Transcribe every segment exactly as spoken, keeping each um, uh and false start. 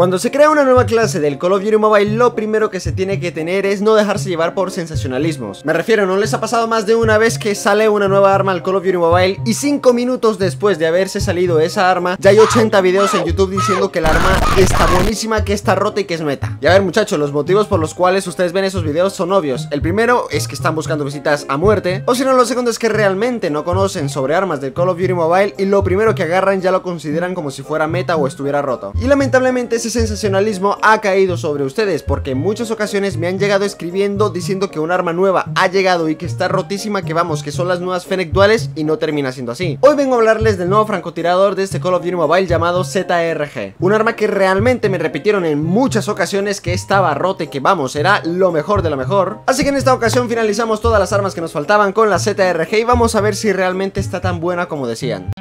Cuando se crea una nueva clase del Call of Duty Mobile, lo primero que se tiene que tener es no dejarse llevar por sensacionalismos. Me refiero, ¿no les ha pasado más de una vez que sale una nueva arma al Call of Duty Mobile y cinco minutos después de haberse salido esa arma ya hay ochenta videos en YouTube diciendo que el arma está buenísima, que está rota y que es meta? Y a ver, muchachos, los motivos por los cuales ustedes ven esos videos son obvios. El primero es que están buscando visitas a muerte, o si no, lo segundo es que realmente no conocen sobre armas del Call of Duty Mobile y lo primero que agarran ya lo consideran como si fuera meta o estuviera roto. Y lamentablemente ese sensacionalismo ha caído sobre ustedes, porque en muchas ocasiones me han llegado escribiendo diciendo que un arma nueva ha llegado y que está rotísima, que vamos, que son las nuevas Fennec Duales, y no termina siendo así. Hoy vengo a hablarles del nuevo francotirador de este Call of Duty Mobile llamado Z R G, un arma que realmente me repitieron en muchas ocasiones que estaba rota y que vamos, era lo mejor de lo mejor. Así que en esta ocasión finalizamos todas las armas que nos faltaban con la Z R G y vamos a ver si realmente está tan buena como decían.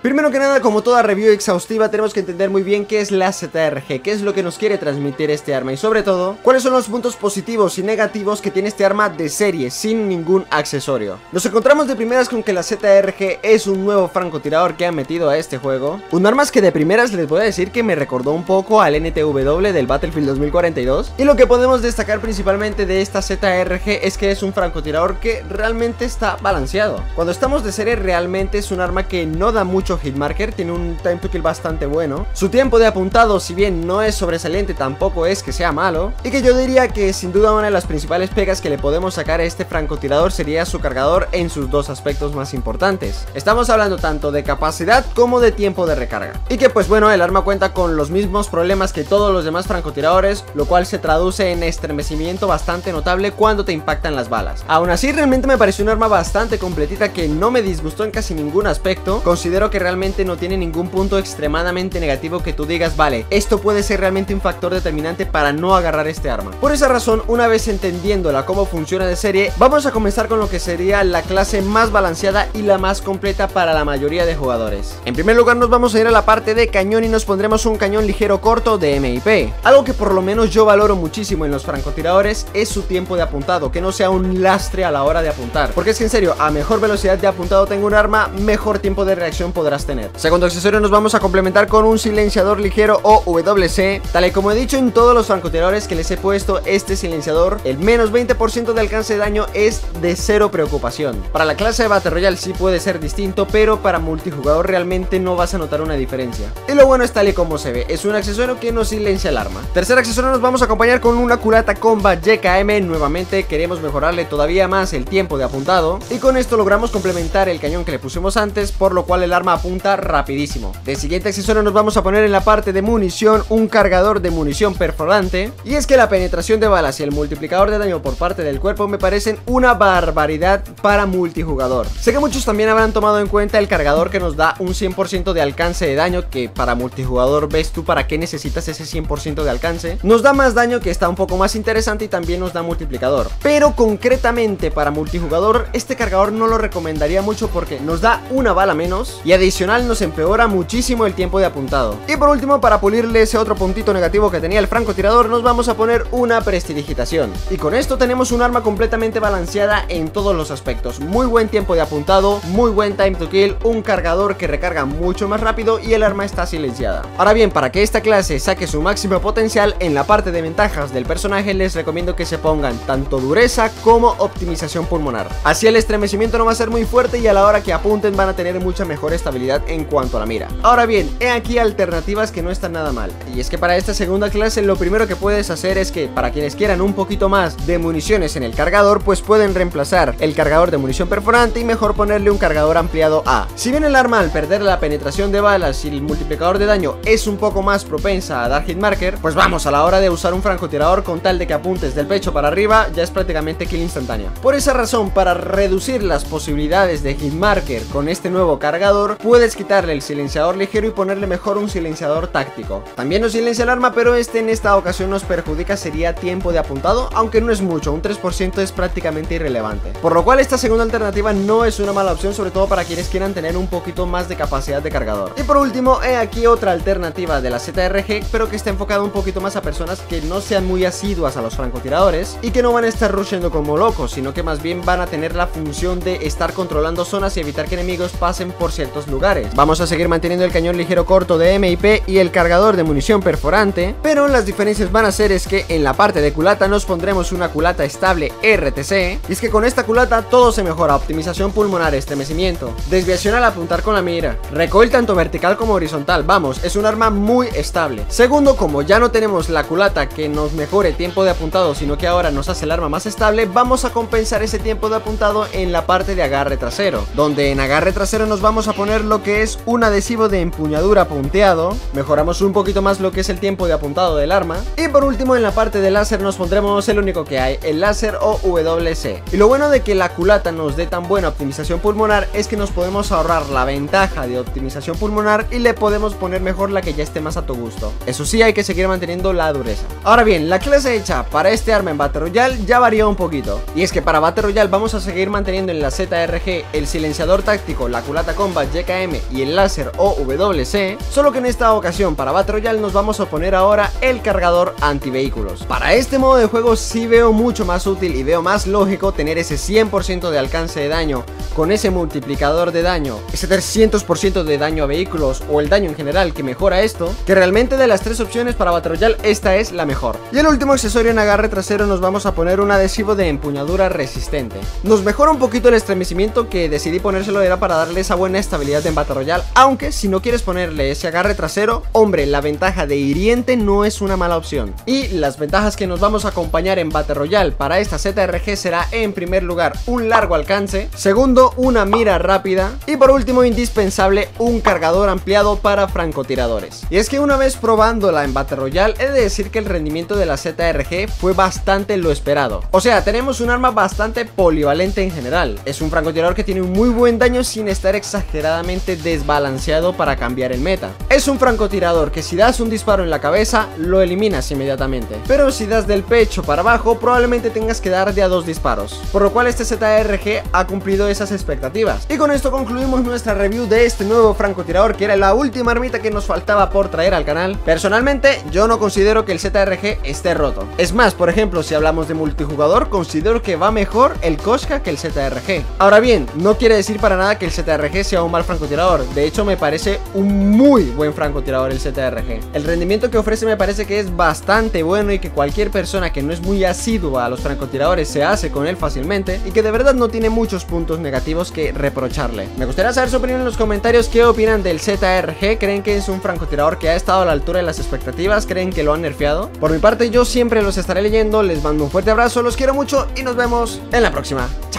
Primero que nada, como toda review exhaustiva, tenemos que entender muy bien qué es la Z R G, qué es lo que nos quiere transmitir este arma y sobre todo, cuáles son los puntos positivos y negativos que tiene este arma de serie, sin ningún accesorio. Nos encontramos de primeras con que la Z R G es un nuevo francotirador que han metido a este juego, un arma que de primeras les voy a decir que me recordó un poco al N T W del Battlefield dos mil cuarenta y dos, y lo que podemos destacar principalmente de esta Z R G es que es un francotirador que realmente está balanceado. Cuando estamos de serie realmente es un arma que no da mucho hitmarker, tiene un time to kill bastante bueno, su tiempo de apuntado si bien no es sobresaliente tampoco es que sea malo, y que yo diría que sin duda una de las principales pegas que le podemos sacar a este francotirador sería su cargador en sus dos aspectos más importantes. Estamos hablando tanto de capacidad como de tiempo de recarga, y que pues bueno, el arma cuenta con los mismos problemas que todos los demás francotiradores, lo cual se traduce en estremecimiento bastante notable cuando te impactan las balas. Aún así realmente me pareció un arma bastante completita que no me disgustó en casi ningún aspecto. Considero que realmente no tiene ningún punto extremadamente negativo que tú digas, vale, esto puede ser realmente un factor determinante para no agarrar este arma. Por esa razón, una vez entendiéndola cómo funciona de serie, vamos a comenzar con lo que sería la clase más balanceada y la más completa para la mayoría de jugadores. En primer lugar nos vamos a ir a la parte de cañón y nos pondremos un cañón ligero corto de M I P. Algo que por lo menos yo valoro muchísimo en los francotiradores es su tiempo de apuntado, que no sea un lastre a la hora de apuntar, porque es que en serio, a mejor velocidad de apuntado tengo un arma, mejor tiempo de reacción podrá tener. Segundo accesorio nos vamos a complementar con un silenciador ligero o W C. Tal y como he dicho en todos los francotiradores que les he puesto, este silenciador, el menos veinte por ciento de alcance de daño es de cero preocupación. Para la clase de Battle Royale sí puede ser distinto, pero para multijugador realmente no vas a notar una diferencia. Y lo bueno es tal y como se ve, es un accesorio que no silencia el arma. Tercer accesorio nos vamos a acompañar con una culata comba Y K M. Nuevamente queremos mejorarle todavía más el tiempo de apuntado, y con esto logramos complementar el cañón que le pusimos antes, por lo cual el arma apunta rapidísimo. De siguiente accesorio nos vamos a poner en la parte de munición un cargador de munición perforante, y es que la penetración de balas y el multiplicador de daño por parte del cuerpo me parecen una barbaridad para multijugador. Sé que muchos también habrán tomado en cuenta el cargador que nos da un cien por ciento de alcance de daño, que para multijugador ves tú para qué necesitas ese cien por ciento de alcance, nos da más daño, que está un poco más interesante, y también nos da multiplicador, pero concretamente para multijugador este cargador no lo recomendaría mucho porque nos da una bala menos y a adicional nos empeora muchísimo el tiempo de apuntado. Y por último, para pulirle ese otro puntito negativo que tenía el francotirador, nos vamos a poner una prestidigitación, y con esto tenemos un arma completamente balanceada en todos los aspectos: muy buen tiempo de apuntado, muy buen time to kill, un cargador que recarga mucho más rápido y el arma está silenciada. Ahora bien, para que esta clase saque su máximo potencial en la parte de ventajas del personaje, les recomiendo que se pongan tanto dureza como optimización pulmonar. Así el estremecimiento no va a ser muy fuerte y a la hora que apunten van a tener mucha mejor estabilidad en cuanto a la mira. Ahora bien, he aquí alternativas que no están nada mal, y es que para esta segunda clase lo primero que puedes hacer es que para quienes quieran un poquito más de municiones en el cargador, pues pueden reemplazar el cargador de munición perforante y mejor ponerle un cargador ampliado A. Si bien el arma al perder la penetración de balas y el multiplicador de daño es un poco más propensa a dar hitmarker, pues vamos, a la hora de usar un francotirador con tal de que apuntes del pecho para arriba ya es prácticamente kill instantánea. Por esa razón, para reducir las posibilidades de hitmarker con este nuevo cargador, puedes quitarle el silenciador ligero y ponerle mejor un silenciador táctico. También nos silencia el arma, pero este en esta ocasión nos perjudica sería tiempo de apuntado, aunque no es mucho, un tres por ciento es prácticamente irrelevante. Por lo cual esta segunda alternativa no es una mala opción, sobre todo para quienes quieran tener un poquito más de capacidad de cargador. Y por último, he aquí otra alternativa de la Z R G, pero que está enfocada un poquito más a personas que no sean muy asiduas a los francotiradores y que no van a estar rusheando como locos, sino que más bien van a tener la función de estar controlando zonas y evitar que enemigos pasen por ciertos lugares. lugares. Vamos a seguir manteniendo el cañón ligero corto de M I P y el cargador de munición perforante, pero las diferencias van a ser es que en la parte de culata nos pondremos una culata estable R T C, y es que con esta culata todo se mejora: optimización pulmonar, estremecimiento, desviación al apuntar con la mira, recoil tanto vertical como horizontal. Vamos, es un arma muy estable. Segundo, como ya no tenemos la culata que nos mejore el tiempo de apuntado, sino que ahora nos hace el arma más estable, vamos a compensar ese tiempo de apuntado en la parte de agarre trasero, donde en agarre trasero nos vamos a poner lo que es un adhesivo de empuñadura punteado, mejoramos un poquito más lo que es el tiempo de apuntado del arma, y por último en la parte de láser nos pondremos el único que hay, el láser o W C. Y lo bueno de que la culata nos dé tan buena optimización pulmonar es que nos podemos ahorrar la ventaja de optimización pulmonar y le podemos poner mejor la que ya esté más a tu gusto. Eso sí, hay que seguir manteniendo la dureza. Ahora bien, la clase hecha para este arma en Battle Royale ya varió un poquito, y es que para Battle Royale vamos a seguir manteniendo en la Z R G el silenciador táctico, la culata combat Y K M y el láser o W C, solo que en esta ocasión para Battle Royale nos vamos a poner ahora el cargador antivehículos. Para este modo de juego sí veo mucho más útil y veo más lógico tener ese cien por ciento de alcance de daño con ese multiplicador de daño, ese trescientos por ciento de daño a vehículos o el daño en general que mejora esto, que realmente de las tres opciones para Battle Royale esta es la mejor. Y el último accesorio en agarre trasero nos vamos a poner un adhesivo de empuñadura resistente. Nos mejora un poquito el estremecimiento, que decidí ponérselo era para darle esa buena estabilidad en Battle Royale, aunque si no quieres ponerle ese agarre trasero, hombre, la ventaja de hiriente no es una mala opción. Y las ventajas que nos vamos a acompañar en Battle Royale para esta Z R G será, en primer lugar, un largo alcance, segundo, una mira rápida, y por último, indispensable, un cargador ampliado para francotiradores. Y es que una vez probándola en Battle Royale, he de decir que el rendimiento de la Z R G fue bastante lo esperado. O sea, tenemos un arma bastante polivalente en general. Es un francotirador que tiene un muy buen daño sin estar exageradamente desbalanceado para cambiar el meta. Es un francotirador que si das un disparo en la cabeza, lo eliminas inmediatamente, pero si das del pecho para abajo, probablemente tengas que dar de a dos disparos, por lo cual este Z R G ha cumplido esas expectativas. Y con esto concluimos nuestra review de este nuevo francotirador, que era la última armita que nos faltaba por traer al canal. Personalmente, yo no considero que el Z R G esté roto. Es más, por ejemplo, si hablamos de multijugador, considero que va mejor el Koshka que el Z R G. Ahora bien, no quiere decir para nada que el Z R G sea un mal francotirador. De hecho, me parece un muy buen francotirador el Z R G. El rendimiento que ofrece me parece que es bastante bueno y que cualquier persona que no es muy asidua a los francotiradores se hace con él fácilmente, y que de verdad no tiene muchos puntos negativos que reprocharle. Me gustaría saber su opinión en los comentarios. ¿Qué opinan del Z R G? ¿Creen que es un francotirador que ha estado a la altura de las expectativas? ¿Creen que lo han nerfeado? Por mi parte, yo siempre los estaré leyendo. Les mando un fuerte abrazo, los quiero mucho y nos vemos en la próxima. ¡Chao!